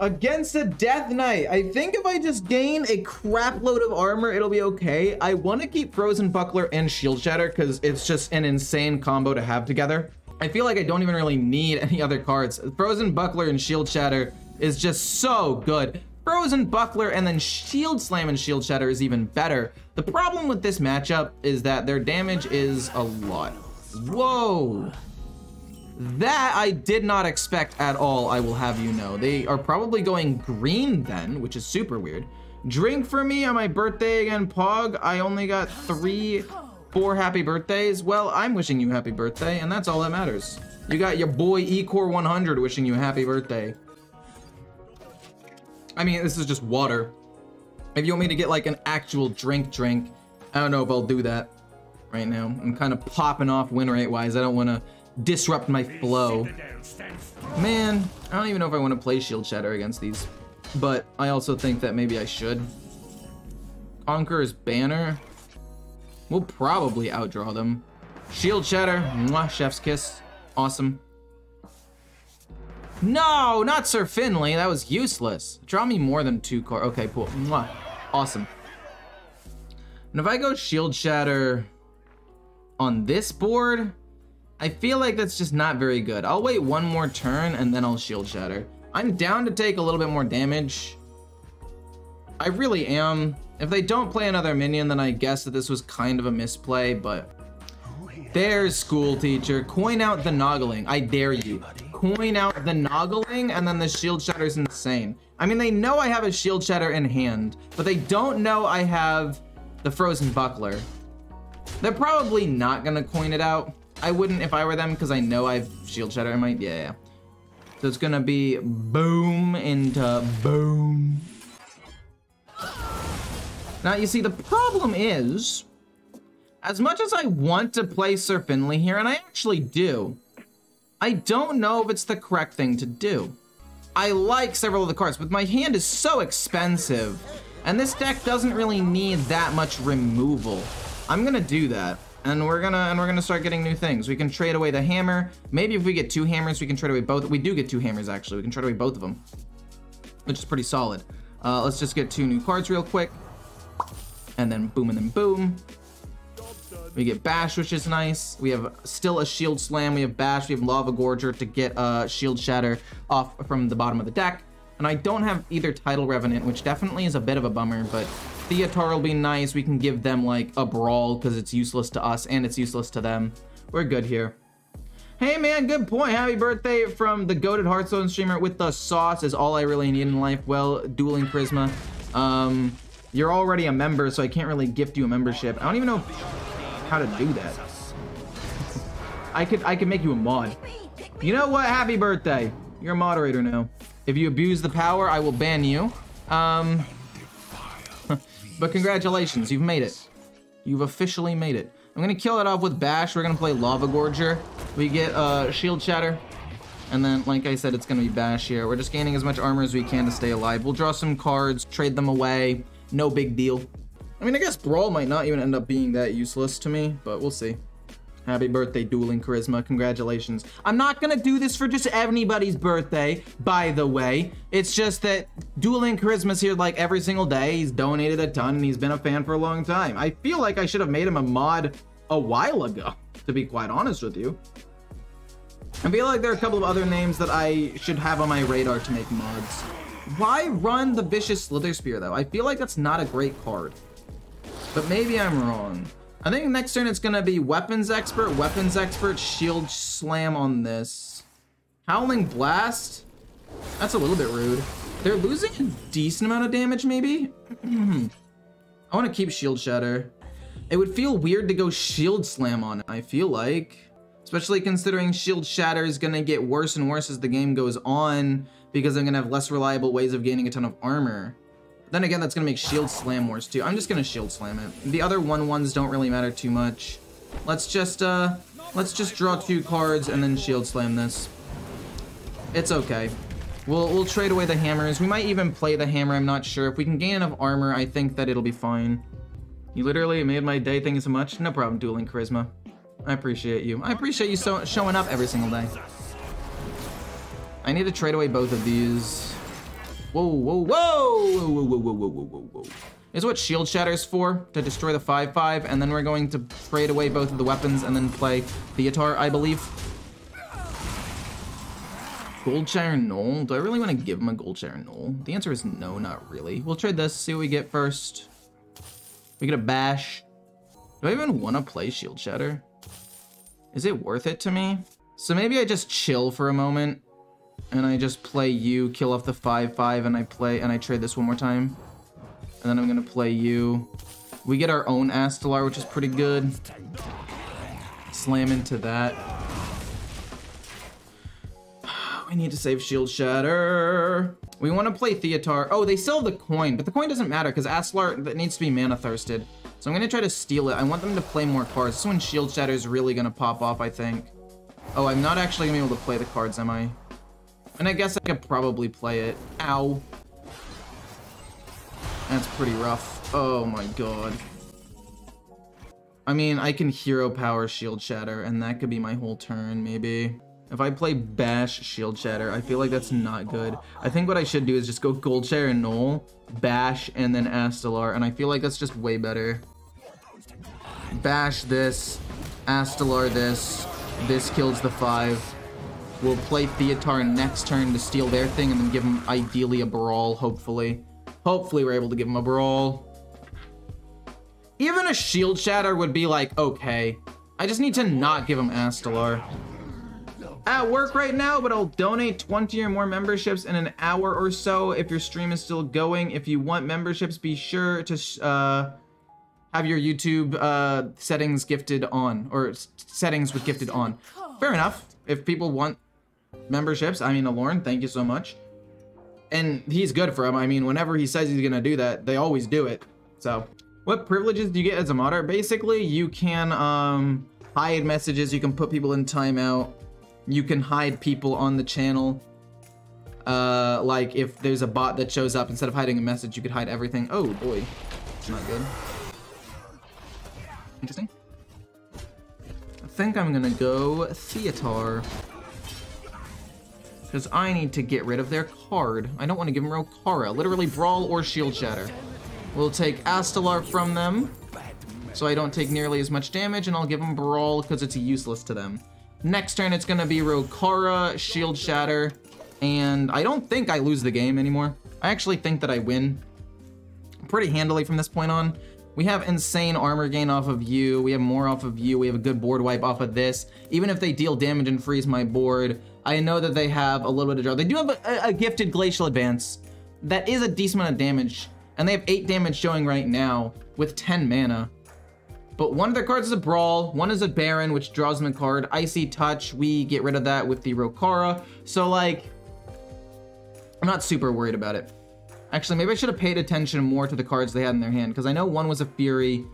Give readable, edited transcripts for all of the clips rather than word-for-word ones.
against a Death Knight. I think if I just gain a crap load of armor, it'll be okay. I want to keep Frozen Buckler and Shield Shatter because it's just an insane combo to have together. I feel like I don't even really need any other cards. Frozen Buckler and Shield Shatter is just so good. Frozen Buckler and then Shield Slam and Shield Shatter is even better. The problem with this matchup is that their damage is a lot. Whoa. That I did not expect at all, I will have you know. They are probably going green then, which is super weird. Drink for me on my birthday again, Pog. I only got 3, 4 happy birthdays. Well, I'm wishing you happy birthday, and that's all that matters. You got your boy Ecore100 wishing you happy birthday. I mean, this is just water. If you want me to get like an actual drink, I don't know if I'll do that right now. I'm kind of popping off win rate wise. I don't want to disrupt my flow. Man, I don't even know if I want to play Shield Shatter against these, but I also think that maybe I should. Conqueror's banner. We'll probably outdraw them. Shield Shatter. Mwah, chef's kiss. Awesome. No, not Sir Finley. That was useless. Draw me more than 2 cards. Okay, cool. Mwah. Awesome. And if I go Shield Shatter on this board, I feel like that's just not very good. I'll wait one more turn and then I'll Shield Shatter. I'm down to take a little bit more damage. I really am. If they don't play another minion, then I guess that this was kind of a misplay, but... There's school teacher. Coin out the Noggling. I dare you. Coin out the Noggling, and then the Shield Shatter is insane. I mean, they know I have a Shield Shatter in hand, but they don't know I have the Frozen Buckler. They're probably not gonna coin it out. I wouldn't if I were them, because I know I have Shield Shatter in my... Yeah. So it's gonna be boom into boom. Now, you see, the problem is, as much as I want to play Sir Finley here, and I actually do, I don't know if it's the correct thing to do. I like several of the cards, but my hand is so expensive, and this deck doesn't really need that much removal. I'm gonna do that, and we're gonna start getting new things. We can trade away the hammer. Maybe if we get 2 hammers, we can trade away both. We do get 2 hammers actually. We can trade away both of them, which is pretty solid. Let's just get 2 new cards real quick, and then boom and then boom. We get Bash, which is nice. We have still a Shield Slam. We have Bash. We have Lava Gorger to get Shield Shatter off from the bottom of the deck. And I don't have either Tidal Revenant, which definitely is a bit of a bummer, but Theatar will be nice. We can give them, like, a Brawl because it's useless to us and it's useless to them. We're good here. Hey, man, good point. Happy birthday from the goated Hearthstone streamer with the sauce is all I really need in life. Well, Dueling Charisma. You're already a member, so I can't really gift you a membership. I don't even know if... how to do that. I could make you a mod. You know what? Happy birthday. You're a moderator now. If you abuse the power, I will ban you. But congratulations, you've made it. You've officially made it. I'm gonna kill it off with Bash. We're gonna play Lava Gorger. We get Shield Shatter, and then, like I said, it's gonna be Bash here. We're just gaining as much armor as we can to stay alive. We'll draw some cards, trade them away. No big deal. I mean, I guess Brawl might not even end up being that useless to me, but we'll see. Happy birthday, Dueling Charisma. Congratulations. I'm not going to do this for just anybody's birthday, by the way. It's just that Dueling Charisma's here like every single day. He's donated a ton, and he's been a fan for a long time. I feel like I should have made him a mod a while ago, to be quite honest with you. I feel like there are a couple of other names that I should have on my radar to make mods. Why run the Vicious Slitherspear, though? I feel like that's not a great card. But maybe I'm wrong. I think next turn it's going to be Weapons Expert, Shield Slam on this. Howling Blast? That's a little bit rude. They're losing a decent amount of damage, maybe? I want to keep Shield Shatter. It would feel weird to go Shield Slam on it, I feel like. Especially considering Shield Shatter is going to get worse and worse as the game goes on, because I'm going to have less reliable ways of gaining a ton of armor. Then again, that's going to make Shield Slam worse, too. I'm just going to Shield Slam it. The other 1-1s don't really matter too much. Let's just draw 2 cards and then Shield Slam this. It's okay. We'll trade away the hammers. We might even play the hammer. I'm not sure. If we can gain enough armor, I think that it'll be fine. You literally made my day. Thank you so much. No problem, Dueling Charisma. I appreciate you. I appreciate you so showing up every single day. I need to trade away both of these. Whoa, whoa, whoa, whoa, whoa, whoa, whoa, whoa, whoa, whoa. Is what Shield Shatter's for, to destroy the 5/5, and then we're going to trade away both of the weapons and then play Theatar, I believe. Goldshire Gnoll? Do I really want to give him a Goldshire Gnoll? The answer is no, not really. We'll trade this, see what we get first. We get a Bash. Do I even want to play Shield Shatter? Is it worth it to me? So maybe I just chill for a moment, and I just play you, kill off the 5/5, and I trade this one more time. And then I'm gonna play you. We get our own Astalor, which is pretty good. Slam into that. We need to save Shield Shatter. We want to play Theatar. Oh, they sell the coin, but the coin doesn't matter because Astalor, that needs to be mana thirsted. So I'm gonna try to steal it. I want them to play more cards. This one, Shield Shatter, is really gonna pop off, I think. Oh, I'm not actually gonna be able to play the cards, am I? And I guess I could probably play it. Ow. That's pretty rough. Oh my god. I mean, I can hero power Shield Shatter, and that could be my whole turn, maybe. If I play Bash Shield Shatter, I feel like that's not good. I think what I should do is just go Goldshire and Gnoll, Bash, and then Astalor, and I feel like that's just way better. Bash this, Astalor this kills the 5. We'll play Theatar next turn to steal their thing and then give them ideally a Brawl, hopefully. Hopefully we're able to give him a Brawl. Even a Shield Shatter would be like, okay. I just need to not give him Astalor. At work right now, but I'll donate 20 or more memberships in an hour or so if your stream is still going. If you want memberships, be sure to have your YouTube settings gifted on, or settings with gifted on. Fair enough. If people want memberships, I mean, Aloran, thank you so much. And he's good for him. I mean, whenever he says he's going to do that, they always do it. So, what privileges do you get as a modder? Basically, you can hide messages. You can put people in timeout. You can hide people on the channel. Like, if there's a bot that shows up, instead of hiding a message, you could hide everything. Oh, boy. That's not good. Interesting. I think I'm going to go Theatar. Because I need to get rid of their card. I don't want to give them Rokara. Literally, Brawl or Shield Shatter. We'll take Astalor from them, so I don't take nearly as much damage, and I'll give them Brawl because it's useless to them. Next turn, it's going to be Rokara, Shield Shatter, and I don't think I lose the game anymore. I actually think that I win pretty handily from this point on. We have insane armor gain off of you. We have more off of you. We have a good board wipe off of this. Even if they deal damage and freeze my board, I know that they have a little bit of draw. They do have a gifted Glacial Advance. That is a decent amount of damage. And they have 8 damage showing right now with 10 mana. But one of their cards is a Brawl. One is a Baron, which draws them a card. Icy Touch, we get rid of that with the Rokara. So, like, I'm not super worried about it. Actually, maybe I should have paid attention more to the cards they had in their hand, because I know one was a Fury,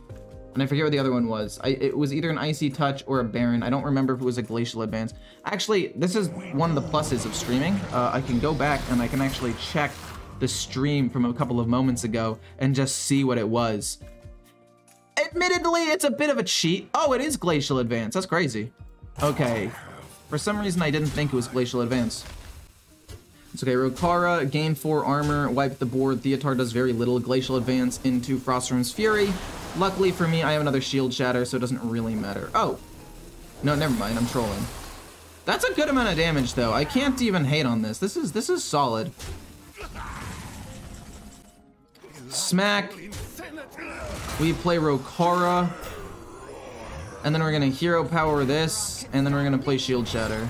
and I forget what the other one was. It was either an Icy Touch or a Baron. I don't remember if it was a Glacial Advance. Actually, this is one of the pluses of streaming. I can go back and I can actually check the stream from a couple of moments ago and just see what it was. Admittedly, it's a bit of a cheat. Oh, it is Glacial Advance. That's crazy. Okay. For some reason, I didn't think it was Glacial Advance. It's okay, Rokara, gain 4 armor, wipe the board. Theatar does very little. Glacial Advance into Frostwyrm's Fury. Luckily for me, I have another Shield Shatter, so it doesn't really matter. Oh. No, never mind, I'm trolling. That's a good amount of damage, though. I can't even hate on this. This is solid. Smack. We play Rokara. And then we're gonna hero power this, and then we're gonna play Shield Shatter.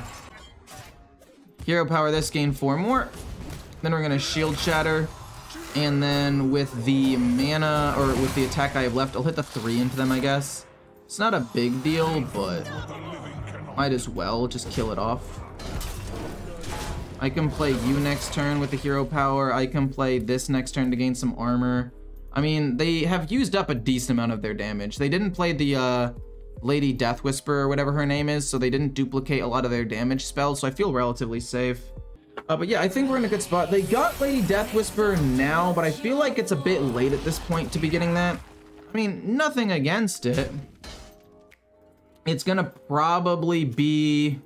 Hero power this, gain 4 more. Then we're gonna Shield Shatter. And then with the mana, or with the attack I have left, I'll hit the 3 into them, I guess. It's not a big deal, but might as well just kill it off. I can play you next turn with the hero power. I can play this next turn to gain some armor. I mean, they have used up a decent amount of their damage. They didn't play the, Lady Deathwhisper or whatever her name is, so they didn't duplicate a lot of their damage spells, so I feel relatively safe. But yeah, I think we're in a good spot. They got Lady Deathwhisper now, but I feel like it's a bit late at this point to be getting that. I mean, nothing against it. It's gonna probably be...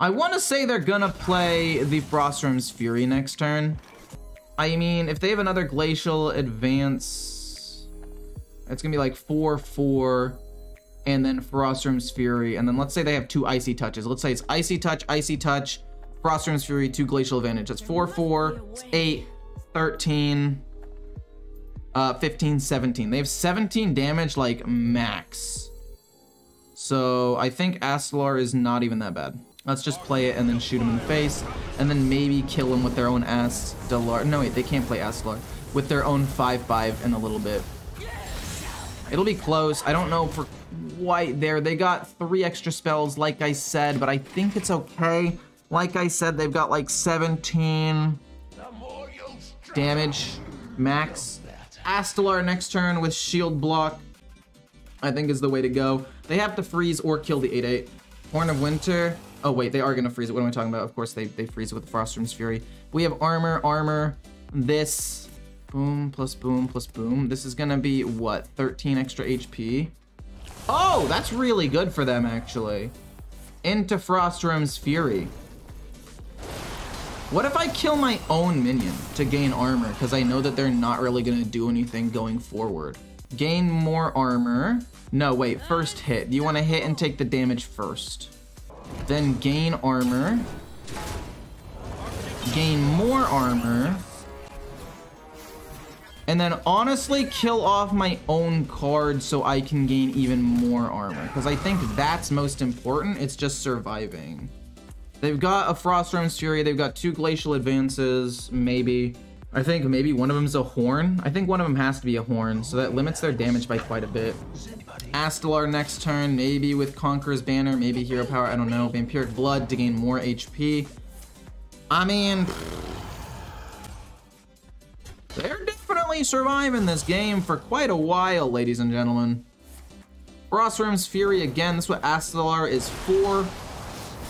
I want to say they're gonna play the Frostwyrm's Fury next turn. I mean, if they have another Glacial Advance, it's gonna be like 4/4, and then Frostwyrm's Fury, and then let's say they have two Icy Touches. Let's say it's Icy Touch, Frostwyrm's Fury, two Glacial Advantage. That's 4/4, it's 8, 13, 15, 17. They have 17 damage, like, max. So I think Astalor is not even that bad. Let's just play it and then shoot him in the face, and then maybe kill him with their own Astalor. No, wait, they can't play Astalor. With their own 5/5 in a little bit. It'll be close. I don't know for quite there. They got 3 extra spells, like I said, but I think it's okay. Like I said, they've got like 17 damage max. Astalor next turn with Shield Block, I think, is the way to go. They have to freeze or kill the 8/8. Horn of Winter. Oh, wait, they are going to freeze it. What am I talking about? Of course, they freeze it with the Frostwyrm's Fury. We have armor, this. Boom, plus boom, plus boom. This is going to be, what, 13 extra HP? Oh, that's really good for them, actually. Into Frostwyrm's Fury. What if I kill my own minion to gain armor? Because I know that they're not really going to do anything going forward. Gain more armor. No, wait, first hit. You want to hit and take the damage first. Then gain armor. Gain more armor. And then honestly kill off my own card so I can gain even more armor. Because I think that's most important. It's just surviving. They've got a Frostwyrm's Fury. They've got two Glacial Advances, maybe. I think maybe one of them's a horn. I think one of them has to be a horn, so that limits their damage by quite a bit. Astalor next turn, maybe with Conqueror's Banner, maybe Hero Power, I don't know. Vampiric Blood to gain more HP. I mean, they're definitely surviving this game for quite a while, ladies and gentlemen. Frostwyrm's Fury again, that's what Astalor is for.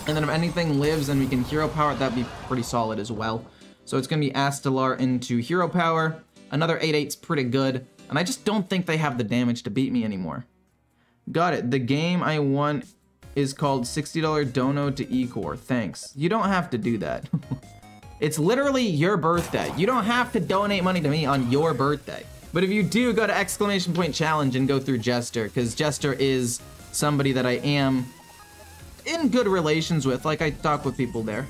And then if anything lives and we can Hero Power it, that'd be pretty solid as well. So it's going to be Astalor into Hero Power. Another 8/8's pretty good. And I just don't think they have the damage to beat me anymore. Got it. The game I want is called $60 Dono to Ecore. Thanks. You don't have to do that. It's literally your birthday. You don't have to donate money to me on your birthday. But if you do, go to !challenge and go through Jester. Because Jester is somebody that I am in good relations with. Like, I talk with people there.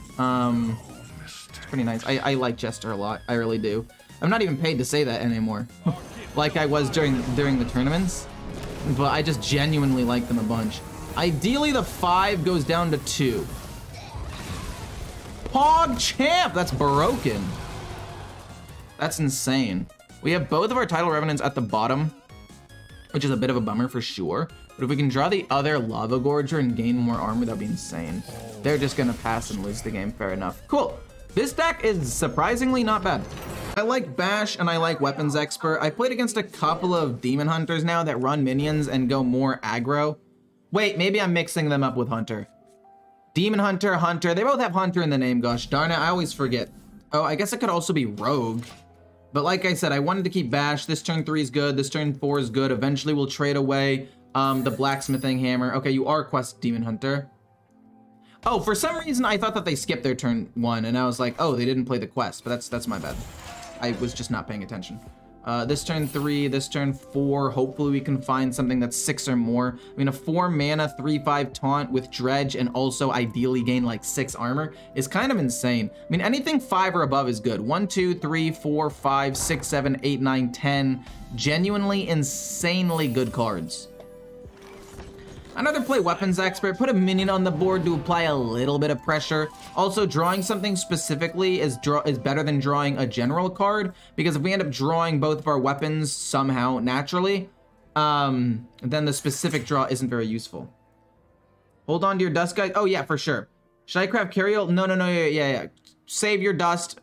Pretty nice. I like Jester a lot. I really do. I'm not even paid to say that anymore. Like I was during the tournaments. But I just genuinely like them a bunch. Ideally, the 5 goes down to 2. Pog Champ! That's broken. That's insane. We have both of our Tidal Revenants at the bottom, which is a bit of a bummer for sure. But if we can draw the other Lava Gorger and gain more armor, that'd be insane. They're just gonna pass and lose the game. Fair enough. Cool. This deck is surprisingly not bad. I like Bash and I like Weapons Expert. I played against a couple of Demon Hunters now that run minions and go more aggro. Wait, maybe I'm mixing them up with Hunter. Demon Hunter, Hunter, they both have Hunter in the name, gosh darn it, I always forget. Oh, I guess it could also be Rogue. But like I said, I wanted to keep Bash. This turn 3 is good, this turn 4 is good. Eventually we'll trade away the Blacksmithing Hammer. Okay, you are Quest Demon Hunter. Oh, for some reason, I thought that they skipped their turn 1, and I was like, oh, they didn't play the quest, but that's my bad. I was just not paying attention. This turn 3, this turn 4, hopefully we can find something that's 6 or more. I mean, a 4-mana, 3/5 taunt with Dredge and also ideally gain like 6 armor is kind of insane. I mean, anything 5 or above is good. 1, 2, 3, 4, 5, 6, 7, 8, 9, 10. Genuinely, insanely good cards. Another play Weapons Expert, put a minion on the board to apply a little bit of pressure. Also, drawing something specifically is better than drawing a general card, because if we end up drawing both of our weapons somehow naturally, then the specific draw isn't very useful. Hold on to your dust, guys. Oh yeah, for sure. Should I craft Cariel? No, yeah. Save your dust.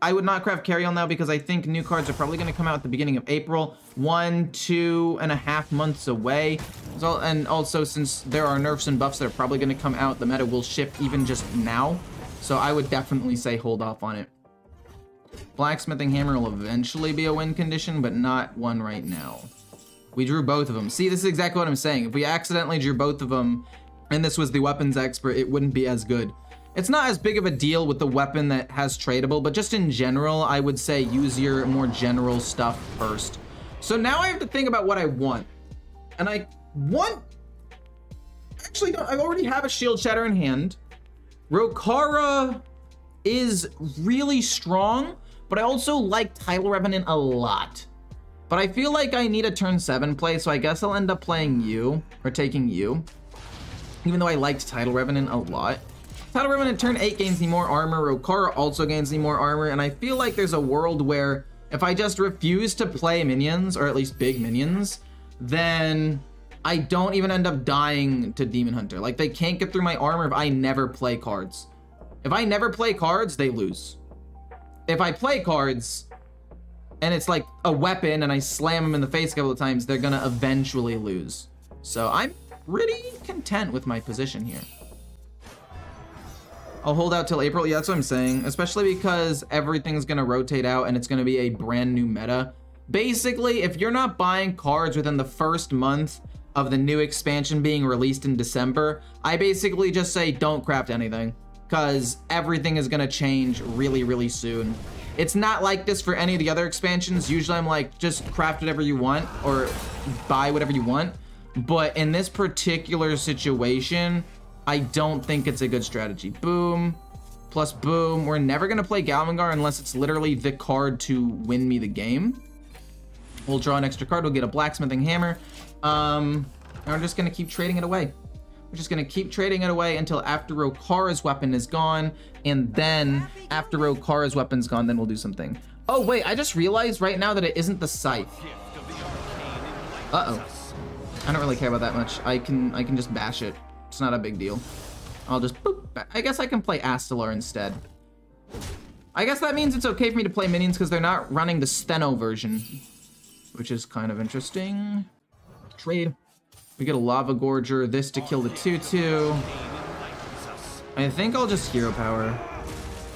I would not craft Cariel now because I think new cards are probably going to come out at the beginning of April. 1.5 months away. So, and also, since there are nerfs and buffs that are probably going to come out, the meta will shift even just now. So I would definitely say hold off on it. Blacksmithing Hammer will eventually be a win condition, but not one right now. We drew both of them. See, this is exactly what I'm saying. If we accidentally drew both of them, and this was the Weapons Expert, it wouldn't be as good. It's not as big of a deal with the weapon that has tradable, but just in general, I would say use your more general stuff first. So now I have to think about what I want. And I want... Actually, no, I already have a Shield Shatter in hand. Rokara is really strong, but I also like Tidal Revenant a lot. But I feel like I need a turn 7 play, so I guess I'll end up playing you, or taking you. Even though I liked Tidal Revenant a lot. Tidal Revenant turn 8 gains me more armor, Rokara also gains me more armor, and I feel like there's a world where if I just refuse to play minions, or at least big minions, then I don't even end up dying to Demon Hunter. Like, they can't get through my armor if I never play cards. If I never play cards, they lose. If I play cards, and it's like a weapon, and I slam them in the face a couple of times, they're gonna eventually lose. So I'm pretty content with my position here. I'll hold out till April. Yeah, that's what I'm saying. Especially because everything's gonna rotate out and it's gonna be a brand new meta. Basically, if you're not buying cards within the first month of the new expansion being released in December, I basically just say don't craft anything, because everything is gonna change really, really soon. It's not like this for any of the other expansions. Usually I'm like, just craft whatever you want or buy whatever you want. But in this particular situation, I don't think it's a good strategy. Boom, plus boom. We're never gonna play Galvangar unless it's literally the card to win me the game. We'll draw an extra card, we'll get a Blacksmithing Hammer. And we're just gonna keep trading it away. We're just gonna keep trading it away until after Rokara's weapon is gone. And then after Rokara's weapon's gone, then we'll do something. Oh wait, I just realized right now that it isn't the scythe. Uh-oh. I don't really care about that much. I can just bash it. It's not a big deal. I'll just boop. I guess I can play Astalor instead. I guess that means it's okay for me to play minions because they're not running the Steno version, which is kind of interesting. Trade. We get a Lava Gorger, this to kill the 2/2. I think I'll just Hero Power,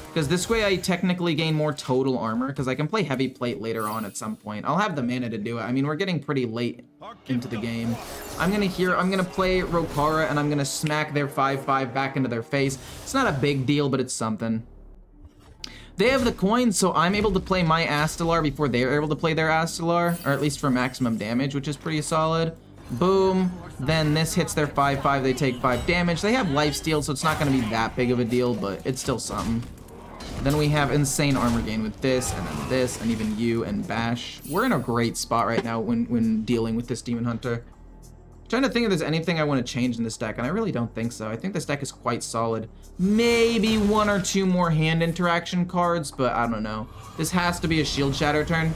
because this way I technically gain more total armor because I can play Heavy Plate later on at some point. I'll have the mana to do it. I mean, we're getting pretty late into the game. I'm gonna play Rokara and I'm gonna smack their 5/5 back into their face. It's not a big deal, but it's something. They have the coin, so I'm able to play my Astalor before they're able to play their Astalor, or at least for maximum damage, which is pretty solid. Boom. Then this hits their 5/5. They take 5 damage. They have lifesteal, so it's not going to be that big of a deal, but it's still something. Then we have insane armor gain with this, and then this, and even you and Bash. We're in a great spot right now when dealing with this Demon Hunter. I'm trying to think if there's anything I want to change in this deck, and I really don't think so. I think this deck is quite solid. Maybe 1 or 2 more hand interaction cards, but I don't know. This has to be a Shield Shatter turn.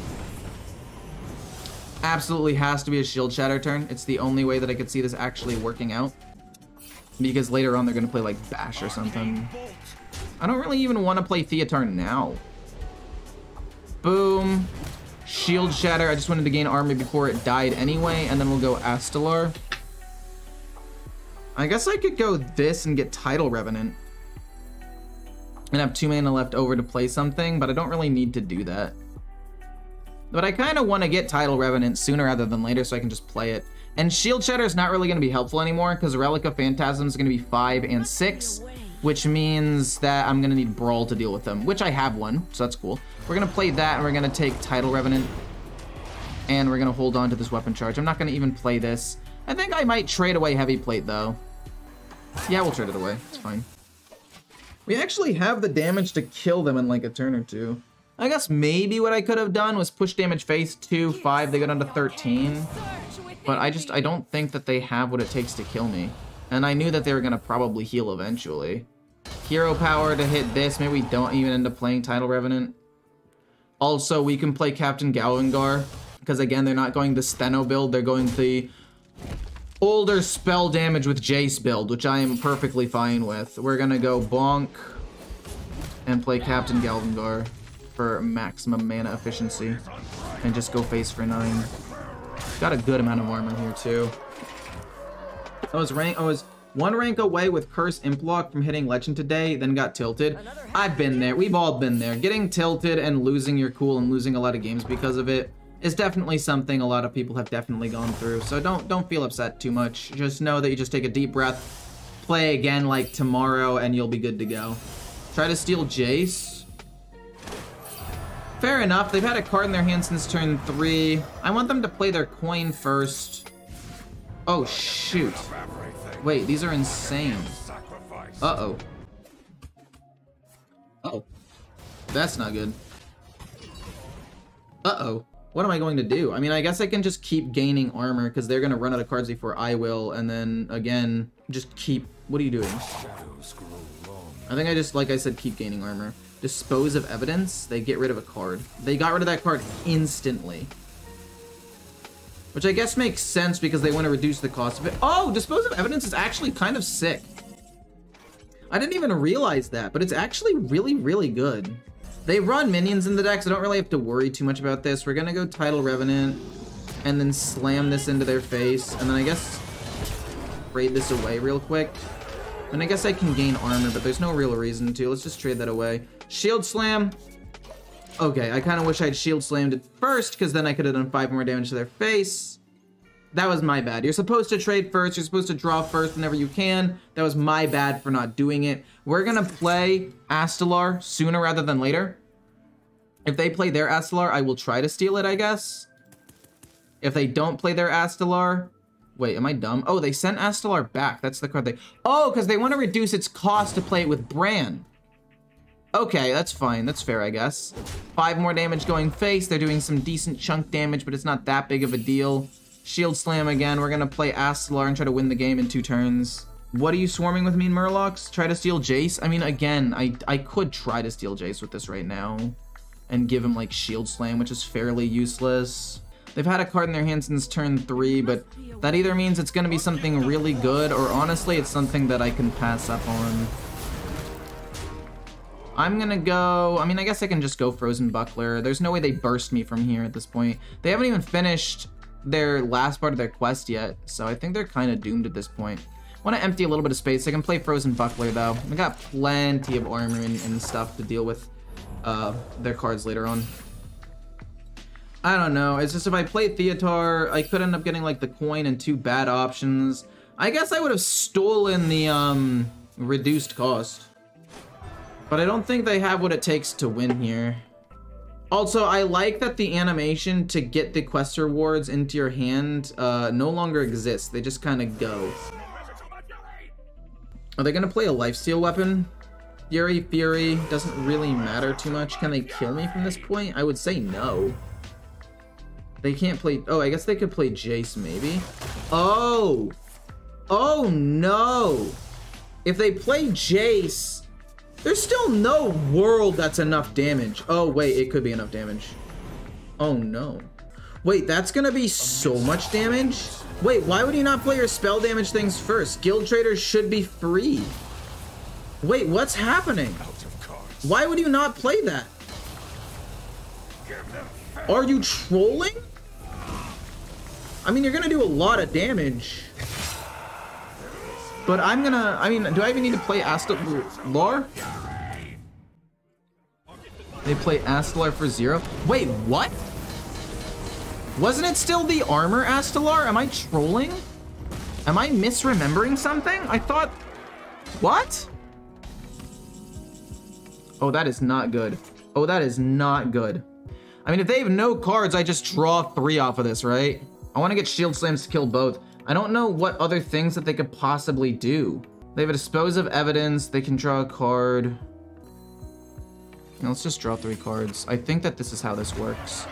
Absolutely has to be a Shield Shatter turn. It's the only way that I could see this actually working out, because later on they're going to play like Bash or something. I don't really even want to play Theatar now. Boom. Shield Shatter. I just wanted to gain armor before it died anyway, and then we'll go Astalor. I guess I could go this and get Tidal Revenant and have 2 mana left over to play something, but I don't really need to do that. But I kind of want to get Tidal Revenant sooner rather than later so I can just play it. And Shield Shatter is not really going to be helpful anymore because Relic of Phantasm is going to be 5 and 6. Which means that I'm going to need Brawl to deal with them, which I have one, so that's cool. We're going to play that, and we're going to take Tidal Revenant. And we're going to hold on to this weapon charge. I'm not going to even play this. I think I might trade away Heavy Plate, though. Yeah, we'll trade it away. It's fine. We actually have the damage to kill them in like a turn or two. I guess maybe what I could have done was push damage face 2/5. They go down to 13. But I don't think that they have what it takes to kill me. And I knew that they were going to probably heal eventually. Hero Power to hit this. Maybe we don't even end up playing Tidal Revenant. Also, we can play Captain Galvangar, because again, they're not going the Steno build. They're going the older spell damage with Jace build, which I am perfectly fine with. We're going to go bonk and play Captain Galvangar for maximum mana efficiency. And just go face for 9. Got a good amount of armor here, too. I was 1 rank away with Curse Implock from hitting Legend today, then got tilted. I've been there. We've all been there. Getting tilted and losing your cool and losing a lot of games because of it is definitely something a lot of people have definitely gone through. So don't feel upset too much. Just know that you just take a deep breath, play again like tomorrow and you'll be good to go. Try to steal Jace. Fair enough. They've had a card in their hand since turn 3. I want them to play their coin first. Oh, shoot. Wait, these are insane. Uh-oh. Uh-oh. That's not good. Uh-oh. What am I going to do? I mean, I guess I can just keep gaining armor because they're going to run out of cards before I will. And then, again, just keep... What are you doing? I think I just, like I said, keep gaining armor. Dispose of evidence. They get rid of a card. They got rid of that card instantly. Which I guess makes sense because they want to reduce the cost of it. Oh, dispose of evidence is actually kind of sick. I didn't even realize that, but it's actually really, really good. They run minions in the deck, so I don't really have to worry too much about this. We're going to go Tidal Revenant and then slam this into their face. And then I guess trade this away real quick. And I guess I can gain armor, but there's no real reason to. Let's just trade that away. Shield Slam. Okay, I kind of wish I'd Shield Slammed it first, because then I could have done 5 more damage to their face. That was my bad. You're supposed to trade first. You're supposed to draw first whenever you can. That was my bad for not doing it. We're going to play Astalor sooner rather than later. If they play their Astalor, I will try to steal it, I guess. If they don't play their Astalor... Wait, am I dumb? Oh, they sent Astalor back. That's the card they... Oh, because they want to reduce its cost to play it with Bran. Okay, that's fine. That's fair, I guess. 5 more damage going face. They're doing some decent chunk damage, but it's not that big of a deal. Shield Slam again. We're going to play Astalor and try to win the game in 2 turns. What are you swarming with, Mean Murlocs? Try to steal Jace? I mean, again, I could try to steal Jace with this right now and give him, like, Shield Slam, which is fairly useless. They've had a card in their hand since turn 3, but that either means it's going to be something really good, or honestly, it's something that I can pass up on. I'm going to go... I mean, I guess I can just go Frozen Buckler. There's no way they burst me from here at this point. They haven't even finished their last part of their quest yet, so I think they're kind of doomed at this point. I want to empty a little bit of space. I can play Frozen Buckler, though. I got plenty of armor and stuff to deal with their cards later on. I don't know. It's just if I played Theatar, I could end up getting like the coin and 2 bad options. I guess I would have stolen the reduced cost. But I don't think they have what it takes to win here. Also, I like that the animation to get the quest rewards into your hand no longer exists. They just kind of go. Are they going to play a lifesteal weapon? Fury doesn't really matter too much. Can they kill me from this point? I would say no. They can't play... Oh, I guess they could play Jace, maybe. Oh! Oh, no! If they play Jace, there's still no world that's enough damage. Oh, wait, it could be enough damage. Oh, no. Wait, that's gonna be so much damage? Wait, why would you not play your spell damage things first? Guild traders should be free. Wait, what's happening? Why would you not play that? Are you trolling? I mean, you're gonna do a lot of damage. But I'm gonna... I mean, do I even need to play Astalor? They play Astalor for 0? Wait, what? Wasn't it still the armor Astalor? Am I trolling? Am I misremembering something? I thought... What? Oh, that is not good. Oh, that is not good. I mean, if they have no cards, I just draw 3 off of this, right? I want to get Shield Slams to kill both. I don't know what other things that they could possibly do. They have a Dispose of Evidence. They can draw a card. Now, let's just draw 3 cards. I think that this is how this works.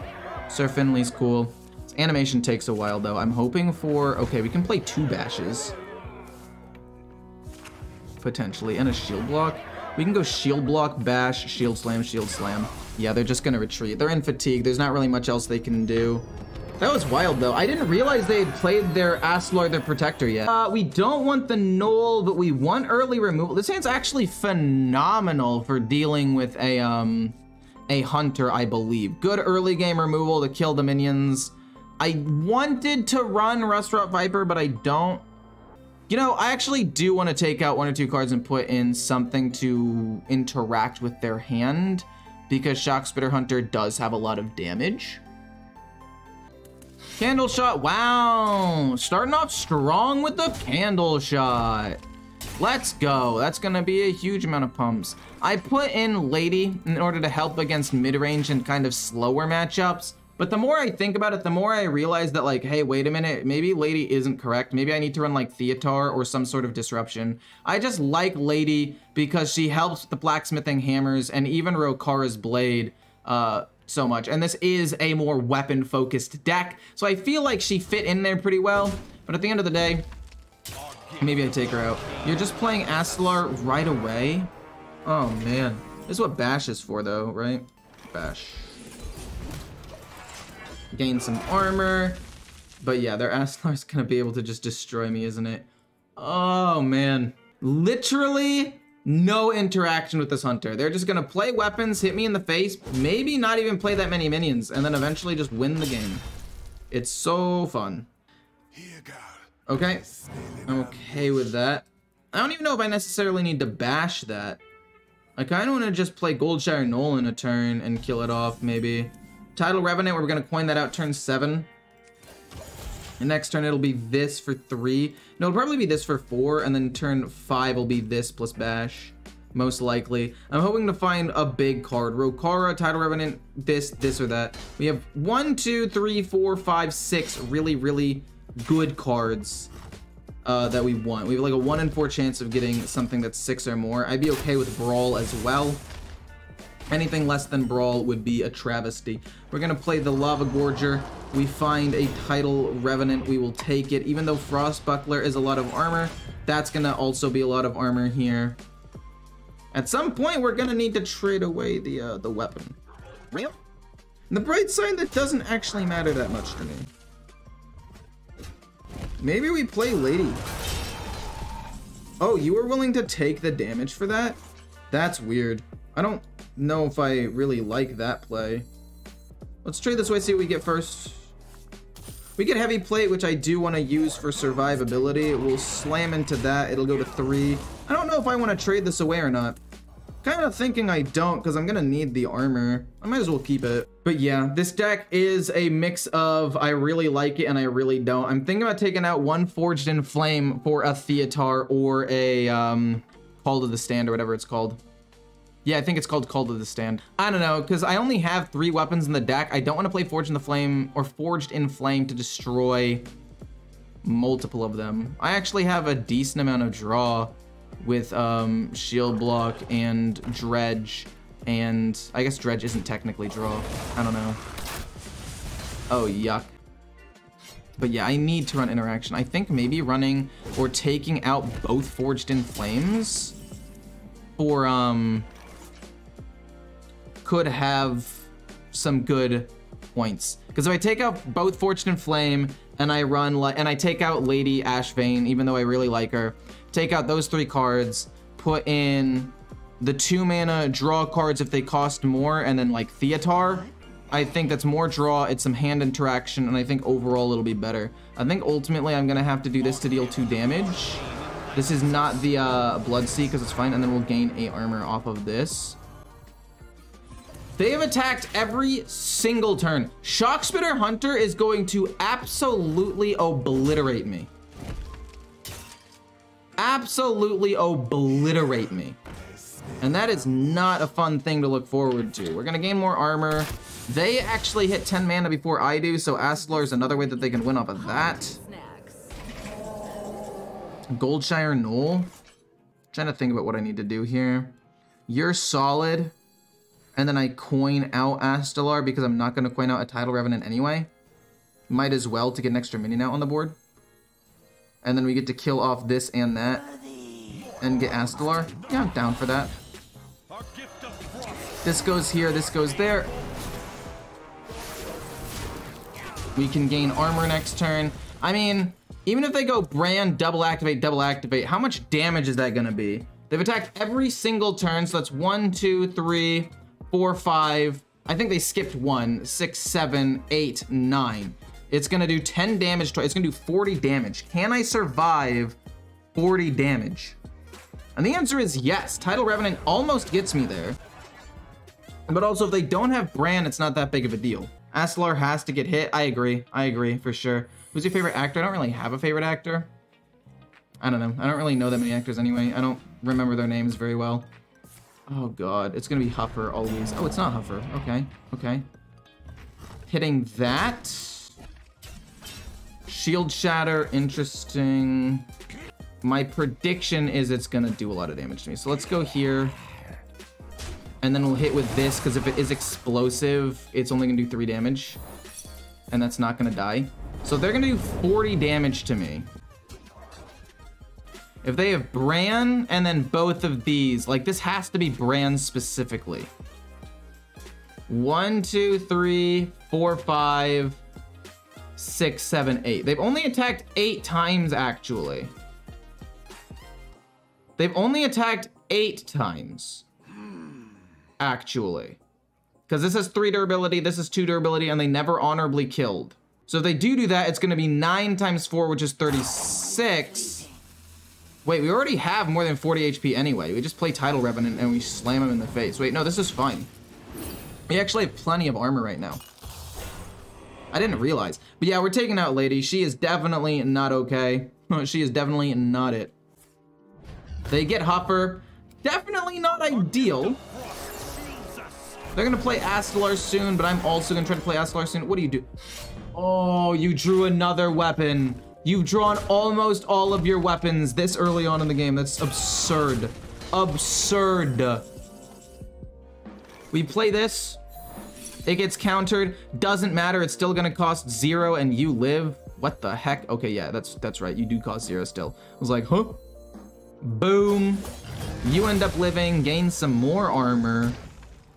Sir Finley's cool. This animation takes a while, though. I'm hoping for... Okay, we can play 2 bashes. Potentially. And a shield block. We can go shield block, bash, Shield Slam, Shield Slam. Yeah, they're just gonna retreat. They're in fatigue. There's not really much else they can do. That was wild, though. I didn't realize they had played their Astalor, their Protector, yet. We don't want the Gnoll, but we want early removal. This hand's actually phenomenal for dealing with a Hunter, I believe. Good early game removal to kill the minions. I wanted to run Rustrot Viper, but I don't. You know, I actually do want to take out 1 or 2 cards and put in something to interact with their hand, because Shockspitter Hunter does have a lot of damage. Candle Shot, wow! Starting off strong with the Candle Shot. Let's go. That's going to be a huge amount of pumps. I put in Lady in order to help against mid-range and kind of slower matchups. But the more I think about it, the more I realize that, like, hey, wait a minute, maybe Lady isn't correct. Maybe I need to run, like, Theatar or some sort of disruption. I just like Lady because she helps the Blacksmithing Hammers and even Rokara's Blade so much. And this is a more weapon-focused deck, so I feel like she fit in there pretty well. But at the end of the day, maybe I take her out. You're just playing Astalor right away? Oh, man. This is what Bash is for, though, right? Bash. Gain some armor, but yeah, their Astalor's gonna be able to just destroy me, isn't it? Oh man, literally no interaction with this hunter. They're just gonna play weapons, hit me in the face, maybe not even play that many minions, and then eventually just win the game. It's so fun. Okay, I'm okay with that. I don't even know if I necessarily need to bash that. I kind of want to just play Goldshire Gnoll in a turn and kill it off, maybe. Tidal Revenant, we're going to coin that out turn 7. And next turn, it'll be this for 3. No, it'll probably be this for 4, and then turn 5 will be this plus Bash, most likely. I'm hoping to find a big card. Rokara, Tidal Revenant, this, this, or that. We have 1, 2, 3, 4, 5, 6 really, really good cards that we want. We have like a 1 in 4 chance of getting something that's 6 or more. I'd be okay with Brawl as well. Anything less than Brawl would be a travesty. We're going to play the Lava Gorger. We find a Tidal Revenant. We will take it. Even though Frost Buckler is a lot of armor, that's going to also be a lot of armor here. At some point, we're going to need to trade away the weapon. Real? The bright side, that doesn't actually matter that much to me. Maybe we play Lady. Oh, you were willing to take the damage for that? That's weird. I don't know if I really like that play. Let's trade this way, see what we get first. We get Heavy Plate, which I do want to use for survivability. We'll slam into that. It'll go to 3. I don't know if I want to trade this away or not. Kind of thinking I don't, because I'm going to need the armor. I might as well keep it. But yeah, this deck is a mix of I really like it and I really don't. I'm thinking about taking out one Forged in Flame for a Theatar or a Call to the Stand or whatever it's called. Yeah, I think it's called Call to the Stand. I don't know, because I only have 3 weapons in the deck. I don't want to play Forged in Flame to destroy multiple of them. I actually have a decent amount of draw with Shield Block and Dredge. And I guess Dredge isn't technically draw. I don't know. Oh, yuck. But yeah, I need to run interaction. I think maybe running or taking out both Forged in Flames for could have some good points. Because if I take out both Forged in Flame and I run and I take out Lady Ashvane, even though I really like her, take out those 3 cards, put in the 2 mana draw cards if they cost more, and then like Theatar, I think that's more draw, it's some hand interaction, and I think overall it'll be better. I think ultimately I'm gonna have to do this to deal 2 damage. This is not the Bloodseat because it's fine, and then we'll gain 8 armor off of this. They have attacked every single turn. Shockspitter Hunter is going to absolutely obliterate me. Absolutely obliterate me. And that is not a fun thing to look forward to. We're going to gain more armor. They actually hit 10 mana before I do, so Astalor is another way that they can win off of that. Goldshire Gnoll. I'm trying to think about what I need to do here. You're solid. And then I coin out Astalor because I'm not going to coin out a Tidal Revenant anyway. Might as well to get an extra minion out on the board. And then we get to kill off this and that. And get Astalor. Yeah, I'm down for that. This goes here, this goes there. We can gain armor next turn. I mean, even if they go Brand, double activate, how much damage is that going to be? They've attacked every single turn, so that's 1, 2, 3, 4, 5. I think they skipped 1, 6, 7, 8, 9. It's gonna do 10 damage. It's gonna do 40 damage. Can I survive 40 damage? And the answer is yes. Tidal Revenant almost gets me there. But also, if they don't have Brand, it's not that big of a deal. Astalor has to get hit. I agree. I agree for sure. Who's your favorite actor? I don't really have a favorite actor. I don't know. I don't really know that many actors anyway. I don't remember their names very well. Oh god, it's gonna be Huffer always. Oh, it's not Huffer. Okay, okay. Hitting that. Shield Shatter, interesting. My prediction is it's gonna do a lot of damage to me. So let's go here. And then we'll hit with this, because if it is explosive, it's only gonna do 3 damage. And that's not gonna die. So they're gonna do 40 damage to me. If they have Bran and then both of these, like this has to be Bran specifically. 1, 2, 3, 4, 5, 6, 7, 8. They've only attacked 8 times actually. They've only attacked 8 times actually. Because this has 3 durability, this is 2 durability, and they never honorably killed. So if they do that, it's gonna be 9 times 4, which is 36. Wait, we already have more than 40 HP anyway. We just play Tidal Revenant and we slam him in the face. Wait, no, this is fine. We actually have plenty of armor right now. I didn't realize. But yeah, we're taking out Lady. She is definitely not okay. She is definitely not it. They get Huffer. Definitely not ideal. They're gonna play Astalor soon, but I'm also gonna try to play Astalor soon. What do you do? Oh, you drew another weapon. You've drawn almost all of your weapons this early on in the game. That's absurd. Absurd. We play this. It gets countered. Doesn't matter. It's still going to cost 0 and you live. What the heck? Okay, yeah, that's right. You do cost 0 still. I was like, huh? Boom. You end up living. Gain some more armor.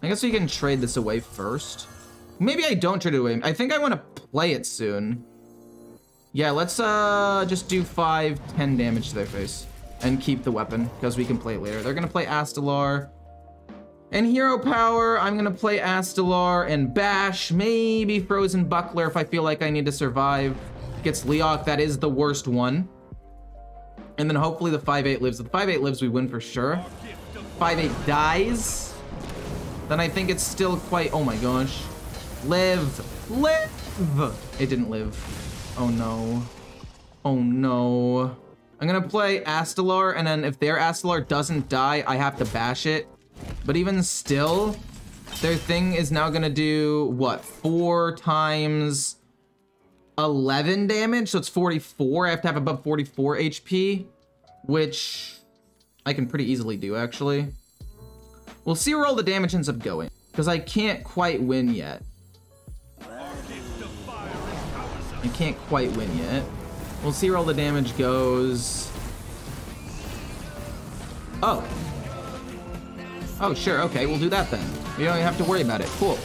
I guess we can trade this away first. Maybe I don't trade it away. I think I want to play it soon. Yeah, let's just do 5, 10 damage to their face and keep the weapon because we can play it later. They're gonna play Astalor and Hero Power. I'm gonna play Astalor and Bash, maybe Frozen Buckler if I feel like I need to survive. Gets Leok, that is the worst one. And then hopefully the 5-8 lives. If the 5-8 lives, we win for sure. 5-8 dies. Then I think it's still quite, oh my gosh. Live, live! It didn't live. Oh no. Oh no. I'm gonna play Astalor, and then if their Astalor doesn't die, I have to bash it. But even still, their thing is now gonna do, what, 4 times 11 damage? So it's 44. I have to have above 44 HP, which I can pretty easily do, actually. We'll see where all the damage ends up going, because I can't quite win yet. I can't quite win yet. We'll see where all the damage goes. Oh. Oh, sure. Okay, we'll do that then. We don't even have to worry about it. Cool.